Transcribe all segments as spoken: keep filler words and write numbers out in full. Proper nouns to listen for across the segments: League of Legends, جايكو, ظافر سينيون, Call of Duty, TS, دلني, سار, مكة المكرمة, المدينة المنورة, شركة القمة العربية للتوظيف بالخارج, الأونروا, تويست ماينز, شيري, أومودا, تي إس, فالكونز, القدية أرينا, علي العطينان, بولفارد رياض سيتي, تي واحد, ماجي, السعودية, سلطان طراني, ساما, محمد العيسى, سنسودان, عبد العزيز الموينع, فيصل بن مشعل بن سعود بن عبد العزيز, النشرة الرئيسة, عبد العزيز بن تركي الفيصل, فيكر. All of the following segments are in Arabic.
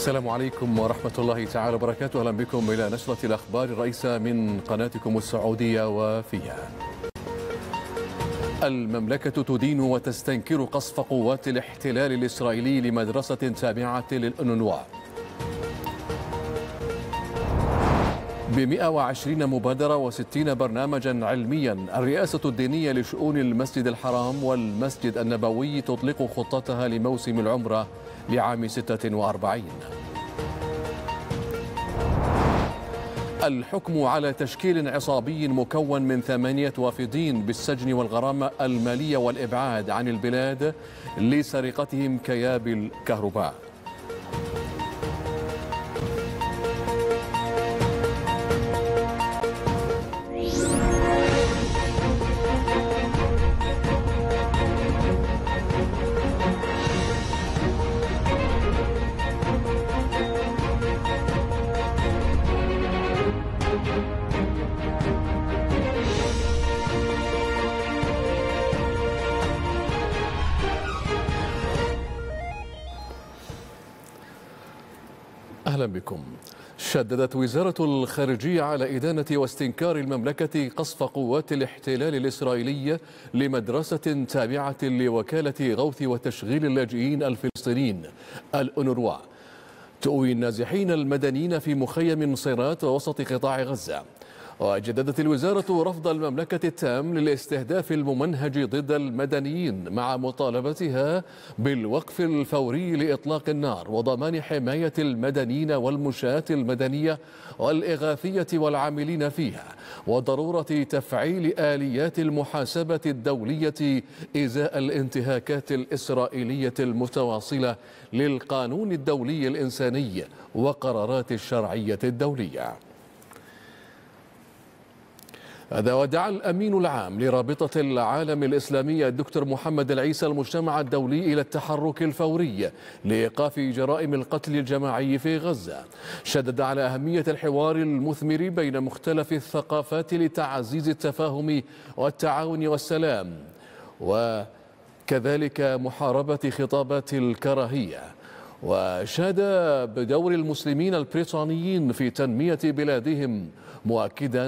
السلام عليكم ورحمة الله تعالى وبركاته. أهلا بكم إلى نشرة الأخبار الرئيسة من قناتكم السعودية. وفيها: المملكة تدين وتستنكر قصف قوات الاحتلال الإسرائيلي لمدرسة تابعة للأونروا. بمئة وعشرين مبادرة وستين برنامجا علميا، الرئاسة الدينية لشؤون المسجد الحرام والمسجد النبوي تطلق خطتها لموسم العمرة لعام ستة وأربعين. الحكم على تشكيل عصابي مكون من ثمانية وافدين بالسجن والغرامة المالية والإبعاد عن البلاد لسرقتهم كيابل كهرباء. أهلا بكم. شددت وزارة الخارجية على إدانة واستنكار المملكة قصف قوات الاحتلال الإسرائيلية لمدرسة تابعة لوكالة غوث وتشغيل اللاجئين الفلسطينيين الأونروا تؤوي النازحين المدنيين في مخيم صيرات وسط قطاع غزة. وجددت الوزارة رفض المملكة التام للاستهداف الممنهج ضد المدنيين، مع مطالبتها بالوقف الفوري لإطلاق النار وضمان حماية المدنيين والمشاة المدنية والإغاثية والعاملين فيها، وضرورة تفعيل آليات المحاسبة الدولية إزاء الانتهاكات الإسرائيلية المتواصلة للقانون الدولي الإنساني وقرارات الشرعية الدولية. هذا ودعا الأمين العام لرابطة العالم الإسلامية الدكتور محمد العيسى المجتمع الدولي إلى التحرك الفوري لإيقاف جرائم القتل الجماعي في غزة. شدد على أهمية الحوار المثمر بين مختلف الثقافات لتعزيز التفاهم والتعاون والسلام، وكذلك محاربة خطابات الكراهية. وشاد بدور المسلمين البريطانيين في تنمية بلادهم، مؤكدا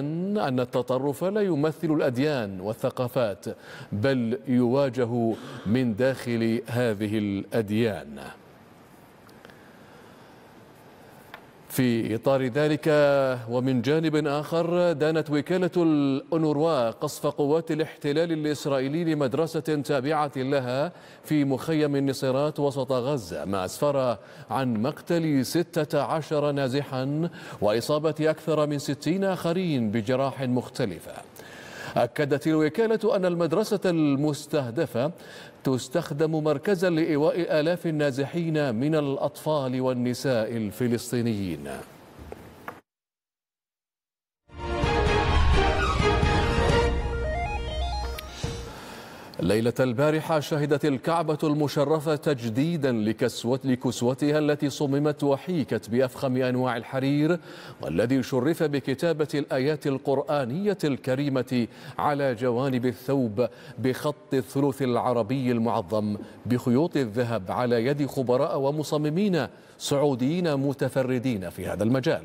أن التطرف لا يمثل الأديان والثقافات بل يواجه من داخل هذه الأديان. في إطار ذلك ومن جانب آخر، دانت وكالة الأونروا قصف قوات الاحتلال الإسرائيلي لمدرسة تابعة لها في مخيم النصيرات وسط غزة، ما أسفر عن مقتل ستة عشر نازحا وإصابة أكثر من ستين آخرين بجراح مختلفة. أكدت الوكالة أن المدرسة المستهدفة تستخدم مركزا لإيواء آلاف النازحين من الأطفال والنساء الفلسطينيين. ليلة البارحة شهدت الكعبة المشرفة تجديدا لكسوتها التي صممت وحيكت بأفخم أنواع الحرير، والذي شرف بكتابة الآيات القرآنية الكريمة على جوانب الثوب بخط الثلث العربي المعظم بخيوط الذهب، على يد خبراء ومصممين سعوديين متفردين في هذا المجال.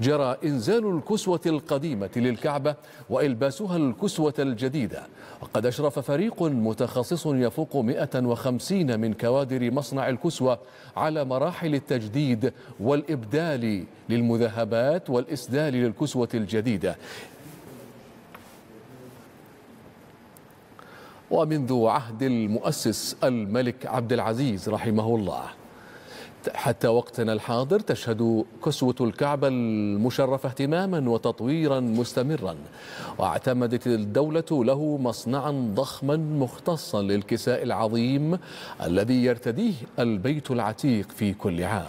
جرى إنزال الكسوة القديمة للكعبة وإلباسها الكسوة الجديدة، وقد أشرف فريق متخصص يفوق مئة وخمسين من كوادر مصنع الكسوة على مراحل التجديد والإبدال للمذهبات والإسدال للكسوة الجديدة. ومنذ عهد المؤسس الملك عبد العزيز رحمه الله حتى وقتنا الحاضر، تشهد كسوة الكعبة المشرفة اهتماما وتطويرا مستمرا، واعتمدت الدولة له مصنعا ضخما مختصا للكساء العظيم الذي يرتديه البيت العتيق في كل عام.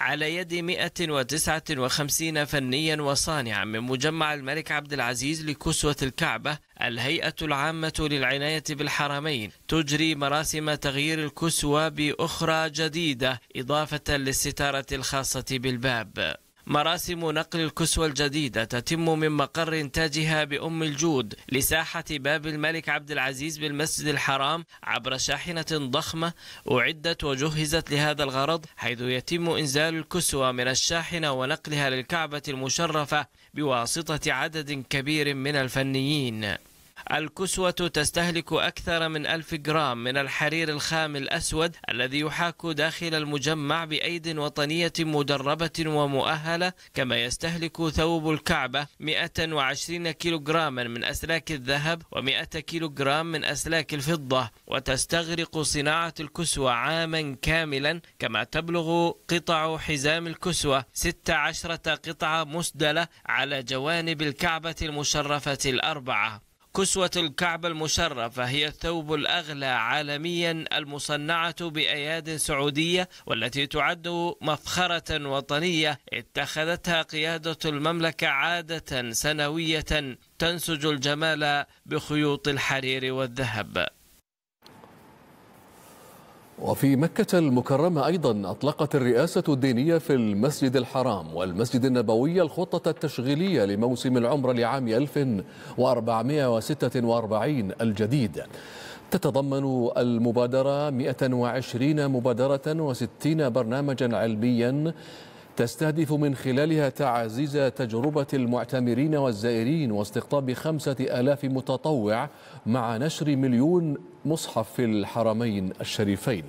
على يد مئة وتسعة وخمسين فنيا وصانعا من مجمع الملك عبد العزيز لكسوة الكعبة، الهيئة العامة للعناية بالحرمين تجري مراسم تغيير الكسوة بأخرى جديدة إضافة للستارة الخاصة بالباب. مراسم نقل الكسوة الجديدة تتم من مقر إنتاجها بأم الجود لساحة باب الملك عبد العزيز بالمسجد الحرام عبر شاحنة ضخمة أعدت وجهزت لهذا الغرض، حيث يتم إنزال الكسوة من الشاحنة ونقلها للكعبة المشرفة بواسطة عدد كبير من الفنيين. الكسوة تستهلك أكثر من ألف جرام من الحرير الخام الأسود الذي يحاك داخل المجمع بأيد وطنية مدربة ومؤهلة، كما يستهلك ثوب الكعبة مئة وعشرين كيلوغراما من أسلاك الذهب ومئة كيلوغرام من أسلاك الفضة، وتستغرق صناعة الكسوة عاما كاملا، كما تبلغ قطع حزام الكسوة ست عشرة قطعة مسدلة على جوانب الكعبة المشرفة الأربعة. كسوة الكعبة المشرفة هي الثوب الأغلى عالميا المصنعة بأياد سعودية، والتي تعد مفخرة وطنية اتخذتها قيادة المملكة عادة سنوية تنسج الجمال بخيوط الحرير والذهب. وفي مكة المكرمة أيضا أطلقت الرئاسة الدينية في المسجد الحرام والمسجد النبوي الخطة التشغيلية لموسم العمرة لعام ألف وأربعمئة وستة وأربعين الجديد. تتضمن المبادرة مئة وعشرين مبادرة وستين برنامجا علميا تستهدف من خلالها تعزيز تجربة المعتمرين والزائرين واستقطاب خمسة آلاف متطوع مع نشر مليون مصحف في الحرمين الشريفين.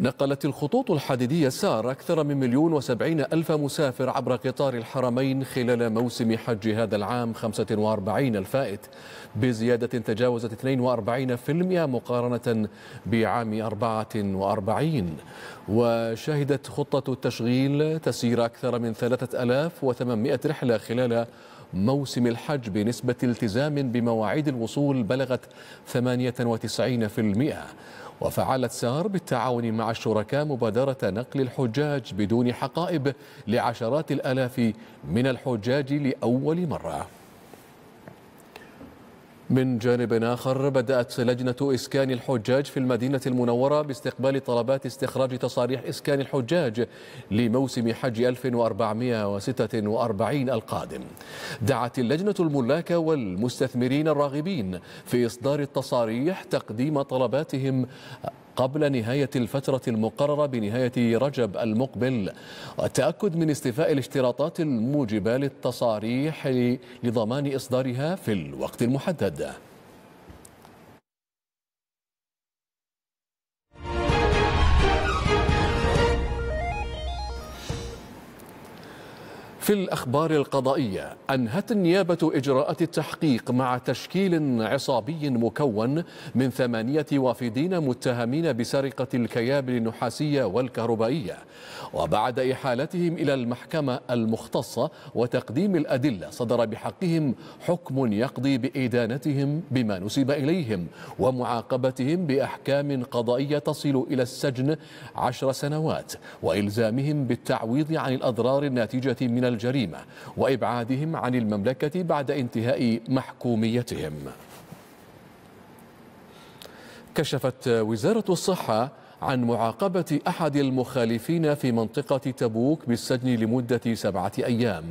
نقلت الخطوط الحديدية سار أكثر من مليون وسبعين ألف مسافر عبر قطار الحرمين خلال موسم حج هذا العام خمسة وأربعين الفائت، بزيادة تجاوزت اثنين وأربعين بالمئة مقارنة بعام أربعة وأربعين. وشهدت خطة التشغيل تسير أكثر من ثلاثة آلاف وثمانمئة رحلة خلال موسم الحج بنسبة التزام بمواعيد الوصول بلغت ثمانية وتسعين بالمئة. وفعلت سار بالتعاون مع الشركاء مبادرة نقل الحجاج بدون حقائب لعشرات الآلاف من الحجاج لأول مرة. من جانب آخر، بدأت لجنة إسكان الحجاج في المدينة المنورة باستقبال طلبات استخراج تصاريح إسكان الحجاج لموسم حج ألف وأربعمئة وستة وأربعين القادم. دعت اللجنة الملاك والمستثمرين الراغبين في إصدار التصاريح تقديم طلباتهم قبل نهاية الفترة المقررة بنهاية رجب المقبل، والتأكد من استيفاء الاشتراطات الموجبة للتصاريح لضمان إصدارها في الوقت المحدد. في الأخبار القضائية، أنهت النيابة إجراءات التحقيق مع تشكيل عصابي مكون من ثمانية وافدين متهمين بسرقة الكيابل النحاسية والكهربائية، وبعد إحالتهم إلى المحكمة المختصة وتقديم الأدلة صدر بحقهم حكم يقضي بإدانتهم بما نسب إليهم ومعاقبتهم بأحكام قضائية تصل إلى السجن عشر سنوات وإلزامهم بالتعويض عن الأضرار الناتجة من الجريمة الجريمة وإبعادهم عن المملكة بعد انتهاء محكوميتهم. كشفت وزارة الصحة عن معاقبة أحد المخالفين في منطقة تبوك بالسجن لمدة سبعة أيام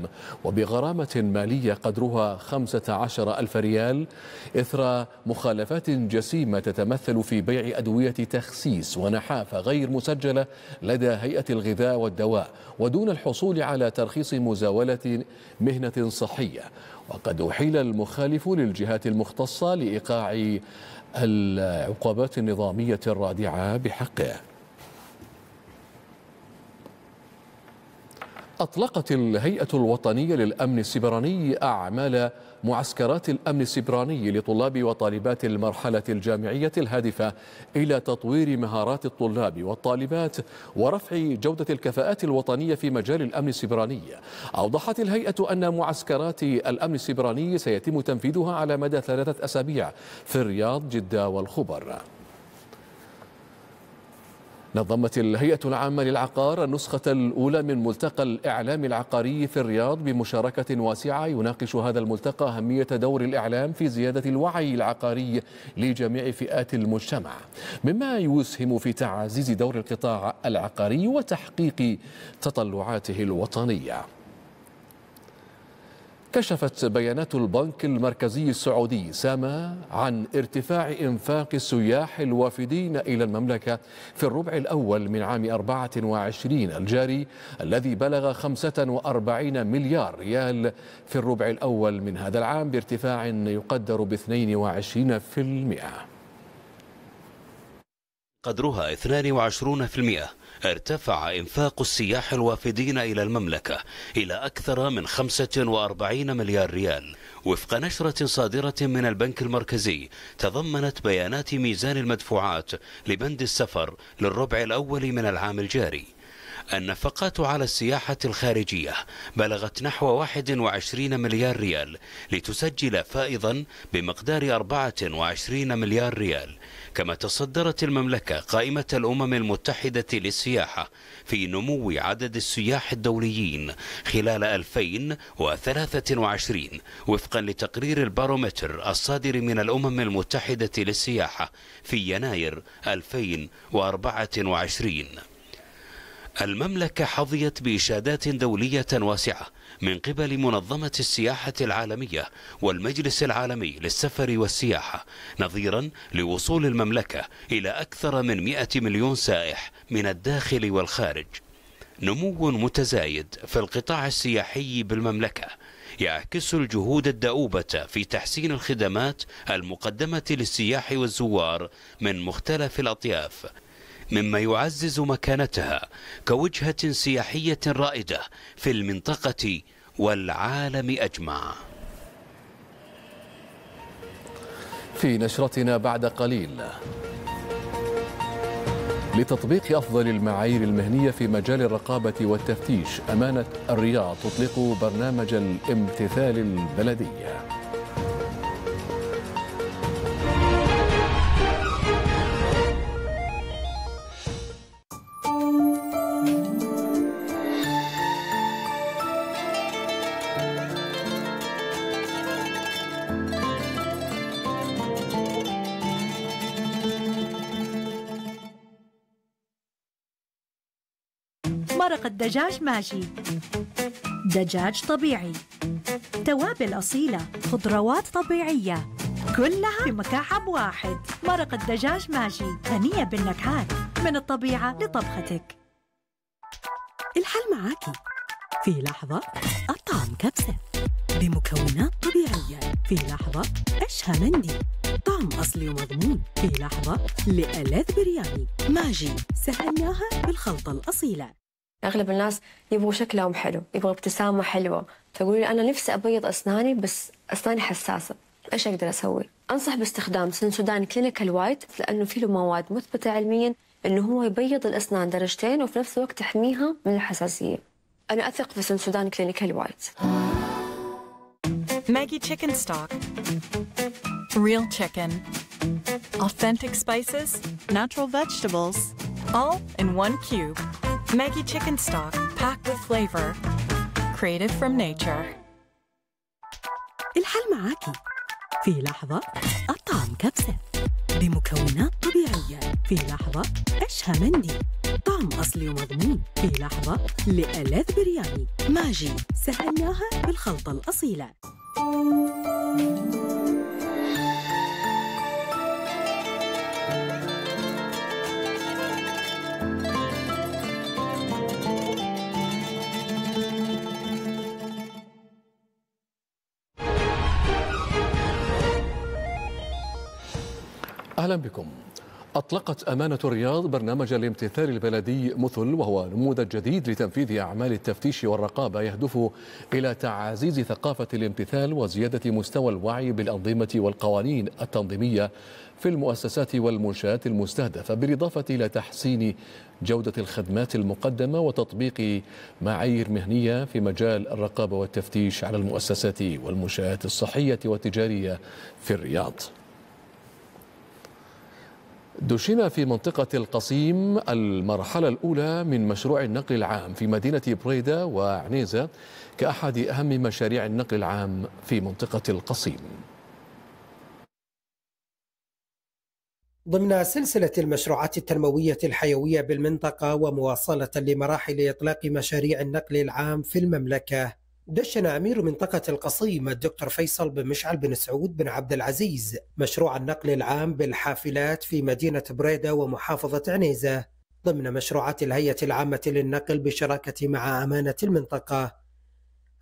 وبغرامة مالية قدرها خمسة عشر ألف ريال إثر مخالفات جسيمة تتمثل في بيع أدوية تخسيس ونحافة غير مسجلة لدى هيئة الغذاء والدواء ودون الحصول على ترخيص مزاولة مهنة صحية. وقد أحيل المخالف للجهات المختصة لإيقاع العقوبات النظامية الرادعة بحقه. أطلقت الهيئة الوطنية للأمن السبراني أعمال معسكرات الأمن السبراني لطلاب وطالبات المرحلة الجامعية الهادفة إلى تطوير مهارات الطلاب والطالبات ورفع جودة الكفاءات الوطنية في مجال الأمن السبراني. أوضحت الهيئة أن معسكرات الأمن السبراني سيتم تنفيذها على مدى ثلاثة أسابيع في الرياض، جدة والخبر. نظمت الهيئة العامة للعقار النسخة الأولى من ملتقى الإعلام العقاري في الرياض بمشاركة واسعة. يناقش هذا الملتقى أهمية دور الإعلام في زيادة الوعي العقاري لجميع فئات المجتمع، مما يسهم في تعزيز دور القطاع العقاري وتحقيق تطلعاته الوطنية. كشفت بيانات البنك المركزي السعودي ساما عن ارتفاع انفاق السياح الوافدين إلى المملكة في الربع الأول من عام أربعة وعشرين الجاري الذي بلغ خمسة وأربعين مليار ريال في الربع الأول من هذا العام بارتفاع يقدر ب اثنين وعشرين بالمئة. قدرها اثنين وعشرين بالمئة. ارتفع انفاق السياح الوافدين إلى المملكة إلى أكثر من خمسة وأربعين مليار ريال. وفق نشرة صادرة من البنك المركزي تضمنت بيانات ميزان المدفوعات لبند السفر للربع الأول من العام الجاري. النفقات على السياحة الخارجية بلغت نحو واحد وعشرين مليار ريال لتسجل فائضا بمقدار أربعة وعشرين مليار ريال. كما تصدرت المملكة قائمة الأمم المتحدة للسياحة في نمو عدد السياح الدوليين خلال ألفين وثلاثة وعشرين وفقا لتقرير البارومتر الصادر من الأمم المتحدة للسياحة في يناير ألفين وأربعة وعشرين. المملكة حظيت بإشادات دولية واسعة من قبل منظمة السياحة العالمية والمجلس العالمي للسفر والسياحة، نظيرا لوصول المملكة إلى أكثر من مئة مليون سائح من الداخل والخارج. نمو متزايد في القطاع السياحي بالمملكة يعكس الجهود الدؤوبة في تحسين الخدمات المقدمة للسياح والزوار من مختلف الأطياف، مما يعزز مكانتها كوجهة سياحية رائدة في المنطقة والعالم أجمع. في نشرتنا بعد قليل، لتطبيق أفضل المعايير المهنية في مجال الرقابة والتفتيش أمانة الرياض تطلق برنامج الامتثال البلدي. مرقة دجاج ماجي، دجاج طبيعي، توابل أصيلة، خضروات طبيعية، كلها في مكعب واحد. مرقة دجاج ماجي غنية بالنكهات، من الطبيعة لطبختك. الحل معاكي في لحظة، أطعم كبسة بمكونات طبيعية في لحظة، أشهى مندي طعم أصلي ومضمون في لحظة، لألذ برياني. ماجي سهلناها بالخلطة الأصيلة. أغلب الناس يبغوا شكلهم حلو، يبغوا ابتسامة حلوة، فيقولوا لي أنا نفسي أبيض أسناني بس أسناني حساسة، إيش أقدر أسوي؟ أنصح باستخدام سنسودان كلينيكال وايت، لأنه فيه له مواد مثبتة علمياً إنه هو يبيض الأسنان درجتين وفي نفس الوقت تحميها من الحساسية. أنا أثق في سنسودان كلينيكال وايت. ماجي تشيكن ستوك، ريل تشيكن، أوثنتيك سبايسز، ناتشرال فيجيتابلز، all in one cube. Maggi Chicken Stock, packed with flavor, created from nature. الحل معاكي في لحظة، أطعم كبسة بمكونات طبيعية في لحظة، أشهى مندي طعم أصلي ومضمون في لحظة، لألذ برياني. ماجي سهلناها بالخلطة الأصيلة. أهلا بكم. أطلقت أمانة الرياض برنامج الامتثال البلدي مثل، وهو نموذج جديد لتنفيذ أعمال التفتيش والرقابة يهدف إلى تعزيز ثقافة الامتثال وزيادة مستوى الوعي بالأنظمة والقوانين التنظيمية في المؤسسات والمنشآت المستهدفة، بالإضافة إلى تحسين جودة الخدمات المقدمة وتطبيق معايير مهنية في مجال الرقابة والتفتيش على المؤسسات والمنشآت الصحية والتجارية في الرياض. دشن في منطقة القصيم المرحلة الأولى من مشروع النقل العام في مدينة بريدة وعنيزة كأحد أهم مشاريع النقل العام في منطقة القصيم. ضمن سلسلة المشروعات التنموية الحيوية بالمنطقة ومواصلة لمراحل إطلاق مشاريع النقل العام في المملكة، دشن أمير منطقة القصيم الدكتور فيصل بن مشعل بن سعود بن عبد العزيز مشروع النقل العام بالحافلات في مدينة بريدة ومحافظة عنيزة ضمن مشروعات الهيئة العامة للنقل بشراكة مع أمانة المنطقة،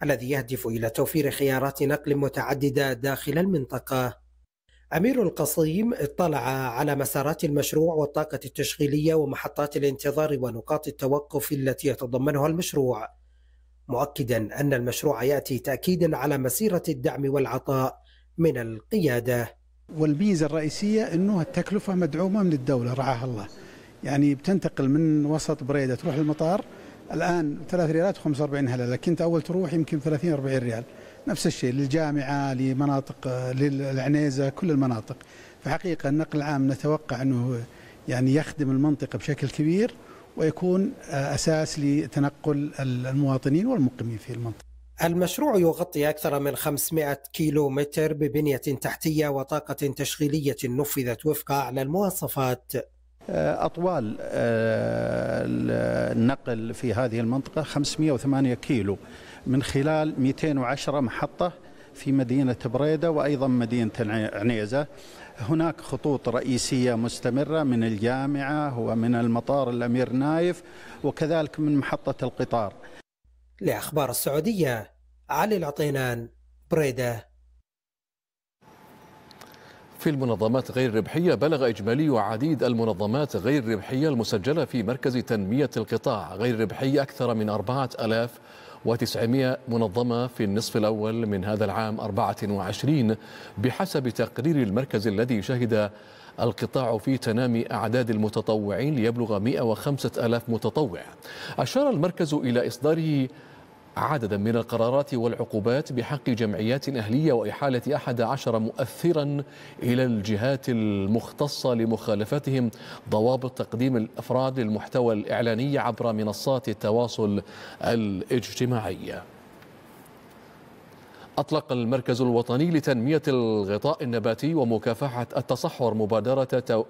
الذي يهدف إلى توفير خيارات نقل متعددة داخل المنطقة. أمير القصيم اطلع على مسارات المشروع والطاقة التشغيلية ومحطات الانتظار ونقاط التوقف التي يتضمنها المشروع، مؤكدا أن المشروع يأتي تأكيدا على مسيرة الدعم والعطاء من القيادة. والميزة الرئيسية أنه التكلفة مدعومة من الدولة رعاها الله، يعني بتنتقل من وسط بريدة تروح المطار الآن ثلاثة ريالات وخمسة وأربعين هللة، لكن أنت أول تروح يمكن ثلاثين أربعين ريال. نفس الشيء للجامعة، لمناطق للعنيزة، كل المناطق. فحقيقة النقل العام نتوقع أنه يعني يخدم المنطقة بشكل كبير ويكون أساس لتنقل المواطنين والمقيمين في المنطقة. المشروع يغطي أكثر من خمسمائة كيلو متر ببنية تحتية وطاقة تشغيلية نفذت وفق أعلى المواصفات. أطوال النقل في هذه المنطقة خمسمائة وثمانية كيلو من خلال مئتين وعشرة محطة في مدينة بريدة وأيضا مدينة عنيزة. هناك خطوط رئيسية مستمرة من الجامعة ومن المطار الأمير نايف وكذلك من محطة القطار. لأخبار السعودية، علي العطينان، بريدة. في المنظمات غير الربحية، بلغ إجمالي عديد المنظمات غير الربحية المسجلة في مركز تنمية القطاع غير الربحي أكثر من أربعة آلاف وتسعمائة منظمة في النصف الأول من هذا العام أربعة وعشرين بحسب تقرير المركز، الذي شهد القطاع في تنامي أعداد المتطوعين ليبلغ مئة وخمسة آلاف متطوع. أشار المركز إلى إصداره عددا من القرارات والعقوبات بحق جمعيات أهلية وإحالة أحد عشر مؤثرا إلى الجهات المختصة لمخالفتهم ضوابط تقديم الأفراد للمحتوى الإعلاني عبر منصات التواصل الاجتماعي. أطلق المركز الوطني لتنمية الغطاء النباتي ومكافحة التصحر مبادرة تو...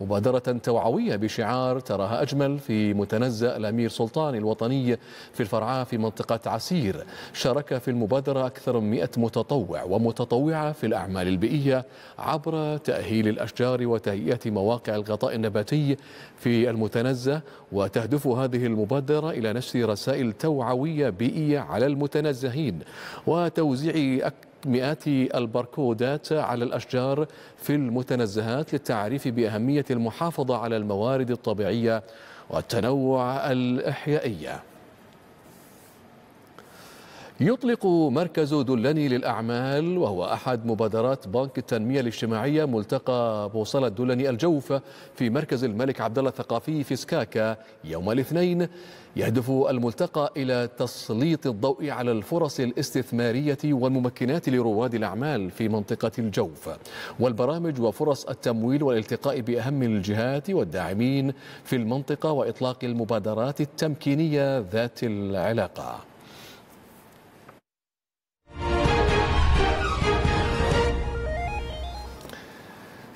مبادرة توعوية بشعار تراها أجمل في متنزأ الأمير سلطان الوطني في الفرعاء في منطقة عسير. شارك في المبادرة أكثر من مئة متطوع ومتطوعة في الأعمال البيئية عبر تأهيل الأشجار وتهيئة مواقع الغطاء النباتي في المتنزأ، وتهدف هذه المبادرة إلى نشر رسائل توعوية بيئية على المتنزهين وتوزيع أكثر مئات الباركودات على الأشجار في المتنزهات للتعريف بأهمية المحافظة على الموارد الطبيعية والتنوع الإحيائي. يطلق مركز دلني للأعمال، وهو أحد مبادرات بنك التنمية الاجتماعية، ملتقى بوصلة دلني الجوف في مركز الملك عبدالله الثقافي في سكاكا يوم الاثنين. يهدف الملتقى إلى تسليط الضوء على الفرص الاستثمارية والممكنات لرواد الأعمال في منطقة الجوف والبرامج وفرص التمويل والالتقاء بأهم الجهات والداعمين في المنطقة وإطلاق المبادرات التمكينية ذات العلاقة.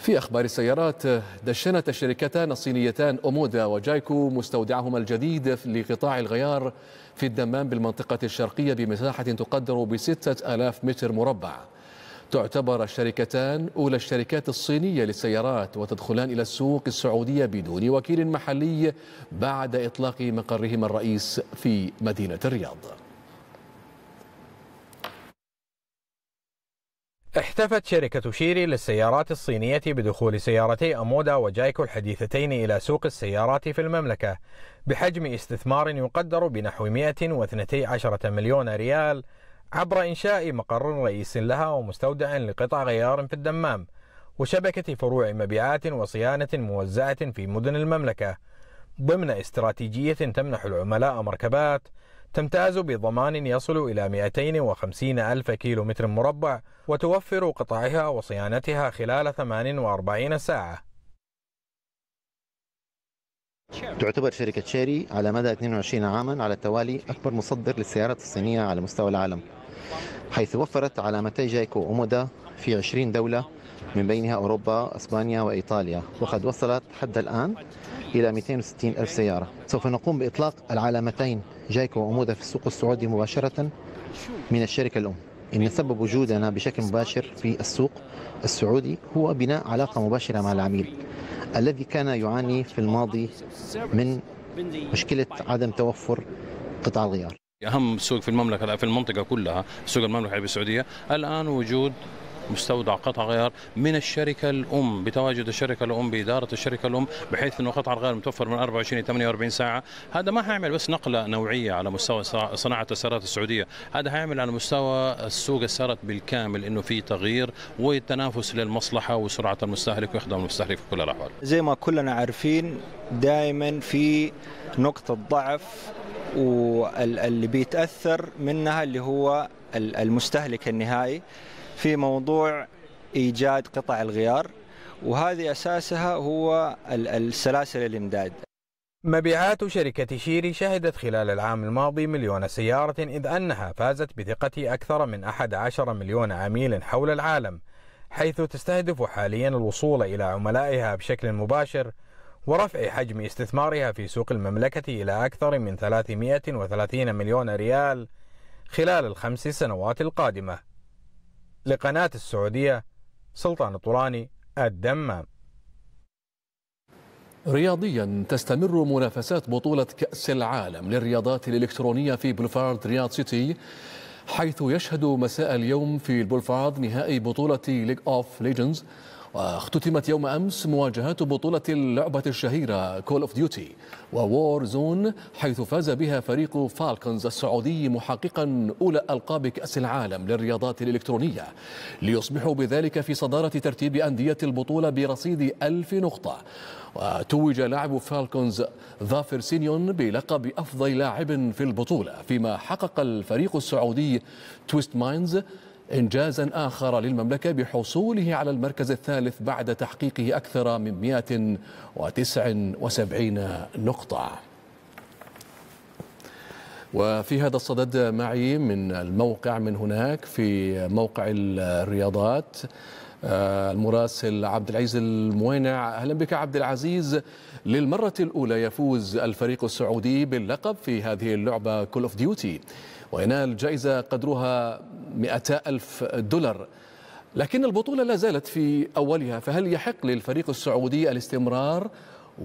في أخبار السيارات، دشنت الشركتان الصينيتان أومودا وجايكو مستودعهما الجديد لقطاع الغيار في الدمام بالمنطقة الشرقية بمساحة تقدر بستة آلاف متر مربع. تعتبر الشركتان أولى الشركات الصينية للسيارات وتدخلان إلى السوق السعودية بدون وكيل محلي بعد إطلاق مقرهما الرئيس في مدينة الرياض. احتفت شركة شيري للسيارات الصينية بدخول سيارتي أومودا وجايكو الحديثتين إلى سوق السيارات في المملكة بحجم استثمار يقدر بنحو مئة واثنتا عشرة مليون ريال عبر إنشاء مقر رئيس لها ومستودع لقطع غيار في الدمام وشبكة فروع مبيعات وصيانة موزعة في مدن المملكة ضمن استراتيجية تمنح العملاء مركبات تمتاز بضمان يصل إلى مئتين وخمسين ألف كيلو متر مربع وتوفر قطعها وصيانتها خلال ثمان وأربعين ساعة. تعتبر شركة شيري على مدى اثنين وعشرين عاما على التوالي أكبر مصدر للسيارات الصينية على مستوى العالم، حيث وفرت علامتي جايكو وأومودا في عشرين دولة من بينها أوروبا، أسبانيا وإيطاليا، وقد وصلت حد الآن إلى مئتين وستين ألف سيارة. سوف نقوم بإطلاق العلامتين جايكو وأومودا في السوق السعودي مباشرة من الشركة الأم. إن سبب وجودنا بشكل مباشر في السوق السعودي هو بناء علاقة مباشرة مع العميل الذي كان يعاني في الماضي من مشكلة عدم توفر قطع الغيار. أهم سوق في المملكة، في المنطقة كلها، سوق المملكة العربية السعودية، الآن وجود مستودع قطع غيار من الشركة الأم، بتواجد الشركة الأم بإدارة الشركة الأم، بحيث أنه قطع الغيار متوفر من أربعة وعشرين إلى ثمانية وأربعين ساعة. هذا ما هيعمل بس نقلة نوعية على مستوى صناعة السيارات السعودية، هذا هيعمل على مستوى السوق السيارات بالكامل، أنه في تغيير والتنافس للمصلحة وسرعة المستهلك وإخدام المستهلك في كل الأحوال. زي ما كلنا عارفين دائما في نقطة ضعف واللي بيتأثر منها اللي هو المستهلك النهائي في موضوع إيجاد قطع الغيار، وهذه أساسها هو السلاسل الإمداد. مبيعات شركة شيري شهدت خلال العام الماضي مليون سيارة، إذ أنها فازت بثقة أكثر من أحد عشر مليون عميل حول العالم، حيث تستهدف حاليا الوصول إلى عملائها بشكل مباشر ورفع حجم استثمارها في سوق المملكة إلى أكثر من ثلاثمئة وثلاثين مليون ريال خلال الخمس سنوات القادمة. لقناة السعودية، سلطان طراني، الدمام. رياضيا، تستمر منافسات بطولة كأس العالم للرياضات الإلكترونية في بولفارد رياض سيتي، حيث يشهد مساء اليوم في البولفارد نهائي بطولة ليج اوف ليجندز، واختتمت يوم أمس مواجهات بطولة اللعبة الشهيرة كول اوف ديوتي ووار زون، حيث فاز بها فريق فالكونز السعودي محققا أولى ألقاب كأس العالم للرياضات الإلكترونية، ليصبحوا بذلك في صدارة ترتيب أندية البطولة برصيد ألف نقطة. وتوج لاعب فالكونز ظافر سينيون بلقب أفضل لاعب في البطولة، فيما حقق الفريق السعودي تويست ماينز إنجازا آخر للمملكة بحصوله على المركز الثالث بعد تحقيقه أكثر من مئة وتسعة وسبعين نقطة. وفي هذا الصدد معي من الموقع من هناك في موقع الرياضات المراسل عبد العزيز الموينع. أهلا بك عبد العزيز. للمرة الأولى يفوز الفريق السعودي باللقب في هذه اللعبة كول اوف ديوتي وينال جائزة قدرها مئتي ألف دولار، لكن البطولة لا زالت في أولها، فهل يحق للفريق السعودي الاستمرار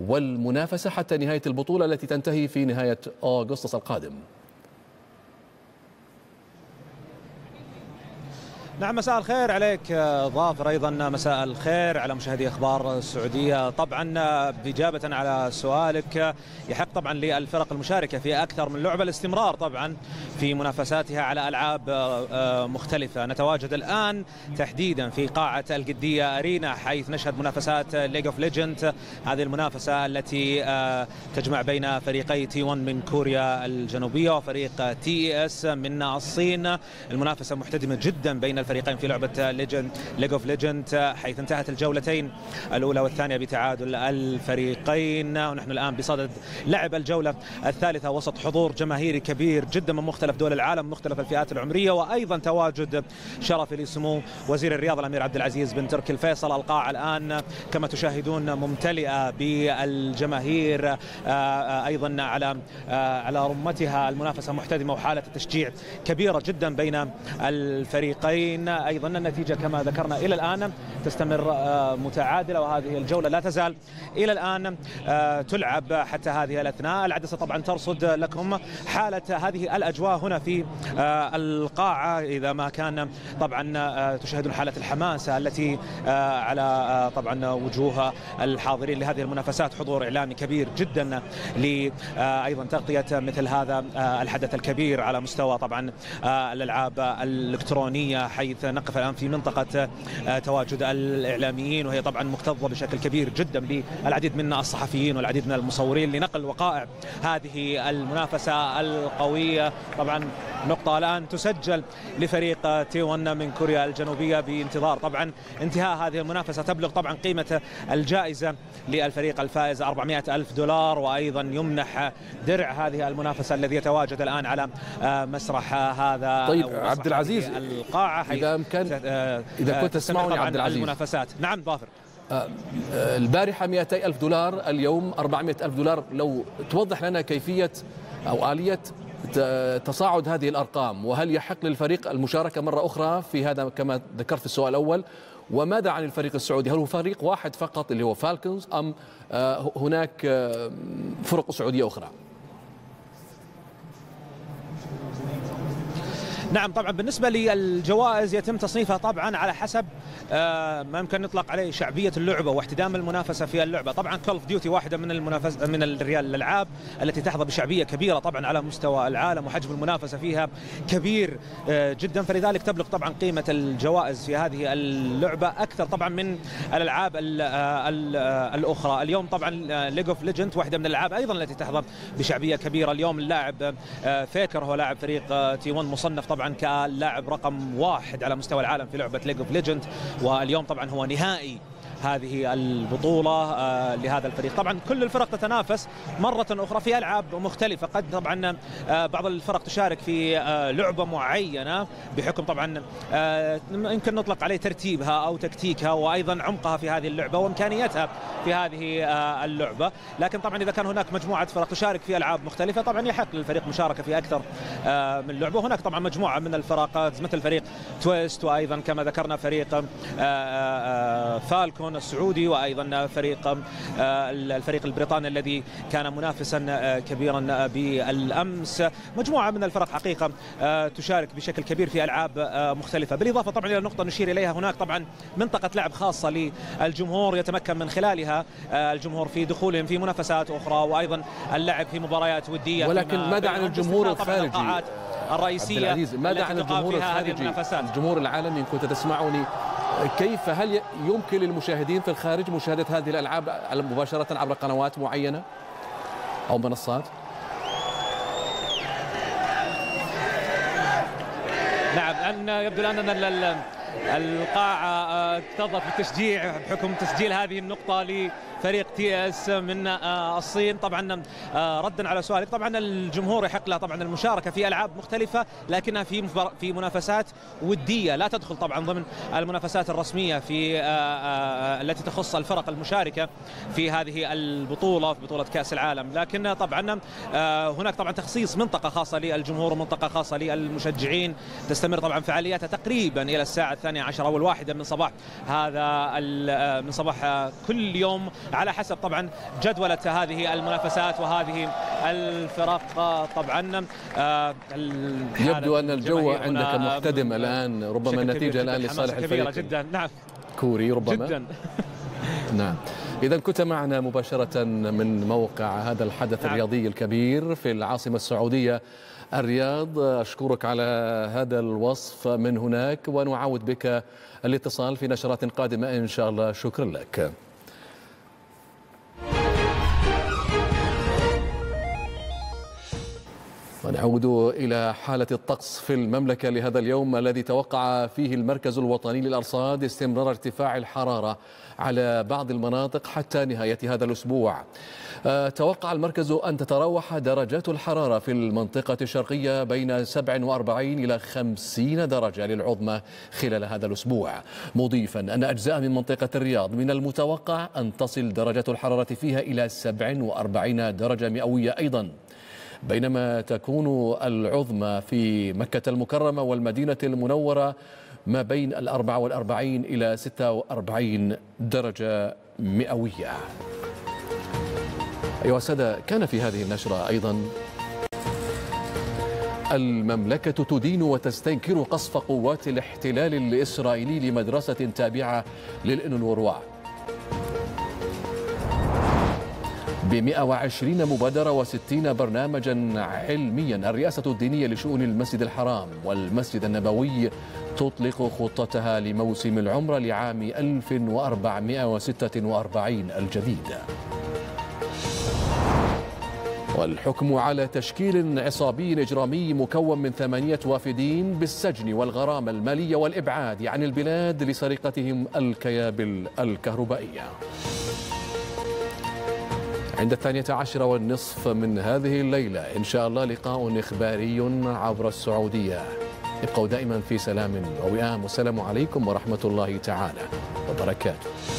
والمنافسة حتى نهاية البطولة التي تنتهي في نهاية أغسطس القادم؟ نعم، مساء الخير عليك ظافر، أيضا مساء الخير على مشاهدي أخبار السعودية. طبعا بإجابة على سؤالك، يحق طبعا للفرق المشاركة في أكثر من لعبة الاستمرار طبعا في منافساتها على ألعاب مختلفة. نتواجد الآن تحديدا في قاعة القدية أرينا، حيث نشهد منافسات ليج اوف ليجند، هذه المنافسة التي تجمع بين فريقي تي واحد من كوريا الجنوبية وفريق تي إس من الصين. المنافسة محتدمة جدا بين الفريقين في لعبة ليج اوف ليجند، حيث انتهت الجولتين الأولى والثانية بتعادل الفريقين، ونحن الآن بصدد لعب الجولة الثالثة وسط حضور جماهيري كبير جدا من مختلف دول العالم، مختلف الفئات العمرية، وأيضا تواجد شرفي لسمو وزير الرياضة الأمير عبد العزيز بن تركي الفيصل. القاعة الآن كما تشاهدون ممتلئة بالجماهير، أيضا على على رمتها المنافسة محتدمة وحالة التشجيع كبيرة جدا بين الفريقين. أيضا النتيجة كما ذكرنا إلى الآن تستمر متعادلة، وهذه الجولة لا تزال إلى الآن تلعب حتى هذه الأثناء. العدسة طبعا ترصد لكم حالة هذه الأجواء هنا في القاعة، إذا ما كان طبعا تشاهدون حالة الحماسة التي على طبعا وجوه الحاضرين لهذه المنافسات. حضور إعلامي كبير جدا لأيضا تغطية مثل هذا الحدث الكبير على مستوى طبعا الألعاب الإلكترونية، حيث نقف الآن في منطقة تواجد الإعلاميين، وهي طبعا مكتظة بشكل كبير جدا بالعديد من الصحفيين والعديد من المصورين لنقل وقائع هذه المنافسة القوية. طبعا نقطة الآن تسجل لفريق تي واحد من كوريا الجنوبية بانتظار طبعا انتهاء هذه المنافسة. تبلغ طبعا قيمة الجائزة للفريق الفائز أربعمائة ألف دولار، وأيضا يمنح درع هذه المنافسة الذي يتواجد الآن على مسرح هذا. طيب عبد العزيز القاعة إذا أمكن إذا كنت تسمعني عبد العزيز المنافسات. نعم ظافر. البارحة مائتي ألف دولار، اليوم أربعمائة ألف دولار. لو توضح لنا كيفية أو آلية تصاعد هذه الأرقام، وهل يحق للفريق المشاركة مرة أخرى في هذا كما ذكرت في السؤال الأول؟ وماذا عن الفريق السعودي؟ هل هو فريق واحد فقط اللي هو فالكونز أم هناك فرق سعودية أخرى؟ نعم طبعا بالنسبة للجوائز يتم تصنيفها طبعا على حسب ما يمكن نطلق عليه شعبية اللعبة واحتدام المنافسة في اللعبة. طبعا Call of Duty واحدة من المنافسة من الألعاب التي تحظى بشعبية كبيرة طبعا على مستوى العالم، وحجم المنافسة فيها كبير جدا، فلذلك تبلغ طبعا قيمة الجوائز في هذه اللعبة أكثر طبعا من الألعاب ال ال الأخرى. اليوم طبعا League of Legends واحدة من الألعاب أيضا التي تحظى بشعبية كبيرة. اليوم اللاعب فيكر هو لاعب فريق تي واحد مصنف طبعا كلاعب رقم واحد على مستوى العالم في لعبة League of Legends، واليوم طبعا هو نهائي هذه البطولة لهذا الفريق. طبعا كل الفرق تتنافس مرة أخرى في ألعاب مختلفة، قد طبعا بعض الفرق تشارك في لعبة معينة بحكم طبعا يمكن نطلق عليه ترتيبها أو تكتيكها، وأيضا عمقها في هذه اللعبة وإمكانيتها في هذه اللعبة. لكن طبعا إذا كان هناك مجموعة فرق تشارك في ألعاب مختلفة طبعا يحق للفريق مشاركة في أكثر من لعبة. وهناك طبعا مجموعة من الفرقات مثل فريق تويست، وأيضا كما ذكرنا فريق فالكون السعودي، وايضا فريق الفريق البريطاني الذي كان منافسا كبيرا بالامس. مجموعه من الفرق حقيقه تشارك بشكل كبير في العاب مختلفه، بالاضافه طبعا الى نقطه نشير اليها، هناك طبعا منطقه لعب خاصه للجمهور يتمكن من خلالها الجمهور في دخولهم في منافسات اخرى، وايضا اللعب في مباريات وديه. ولكن ماذا عن الجمهور الخارجي الرئيسيه؟ ماذا عن الجمهور الخارجي؟ الجمهور العالمي ان كنت تسمعني، كيف هل يمكن للمشاهدين في الخارج مشاهدة هذه الألعاب مباشرة عبر قنوات معينة أو منصات؟ نعم أن يبدو الآن أن القاعة اكتظت بالتشجيع بحكم تسجيل هذه النقطة لفريق تي اس من الصين. طبعا ردا على سؤالك، طبعا الجمهور يحق له طبعا المشاركة في ألعاب مختلفة، لكنها في في منافسات ودية لا تدخل طبعا ضمن المنافسات الرسمية في التي تخص الفرق المشاركة في هذه البطولة في بطولة كأس العالم. لكن طبعا هناك طبعا تخصيص منطقة خاصة للجمهور ومنطقة خاصة للمشجعين. تستمر طبعا فعالياتها تقريبا إلى الساعة الثانية عشر أو الواحدة من صباح هذا من صباح كل يوم على حسب طبعا جدولة هذه المنافسات وهذه الفرق. طبعا يبدو أن الجو عندك محتدم الآن، ربما النتيجة الآن لصالح الفريق جدا. نعم كوري ربما جدا. نعم إذا كنت معنا مباشرة من موقع هذا الحدث الرياضي الكبير في العاصمة السعودية الرياض، أشكرك على هذا الوصف من هناك، ونعود بك الاتصال في نشرات قادمة إن شاء الله. شكرا لك. ونعود إلى حالة الطقس في المملكة لهذا اليوم الذي توقع فيه المركز الوطني للأرصاد استمرار ارتفاع الحرارة على بعض المناطق حتى نهاية هذا الأسبوع. توقع المركز أن تتراوح درجات الحرارة في المنطقة الشرقية بين سبعة وأربعين إلى خمسين درجة للعظمى خلال هذا الأسبوع، مضيفا أن أجزاء من منطقة الرياض من المتوقع أن تصل درجات الحرارة فيها إلى سبعة وأربعين درجة مئوية أيضا، بينما تكون العظمى في مكة المكرمة والمدينة المنورة ما بين الأربعة والأربعين إلى ستة وأربعين درجة مئوية. أيها السادة، كان في هذه النشرة أيضا المملكة تدين وتستنكر قصف قوات الاحتلال الإسرائيلي لمدرسة تابعة للأونروا بمئة وعشرين مبادرة وستين برنامجا علميا. الرئاسة الدينية لشؤون المسجد الحرام والمسجد النبوي تطلق خطتها لموسم العمرة لعام ألف وأربعمائة وستة وأربعين الجديد. والحكم على تشكيل عصابي إجرامي مكون من ثمانية وافدين بالسجن والغرامة المالية والإبعاد عن البلاد لسرقتهم الكيابل الكهربائية. عند الثانية عشر والنصف من هذه الليلة إن شاء الله لقاء إخباري عبر السعودية. ابقوا دائما في سلام ووئام، والسلام عليكم ورحمة الله تعالى وبركاته.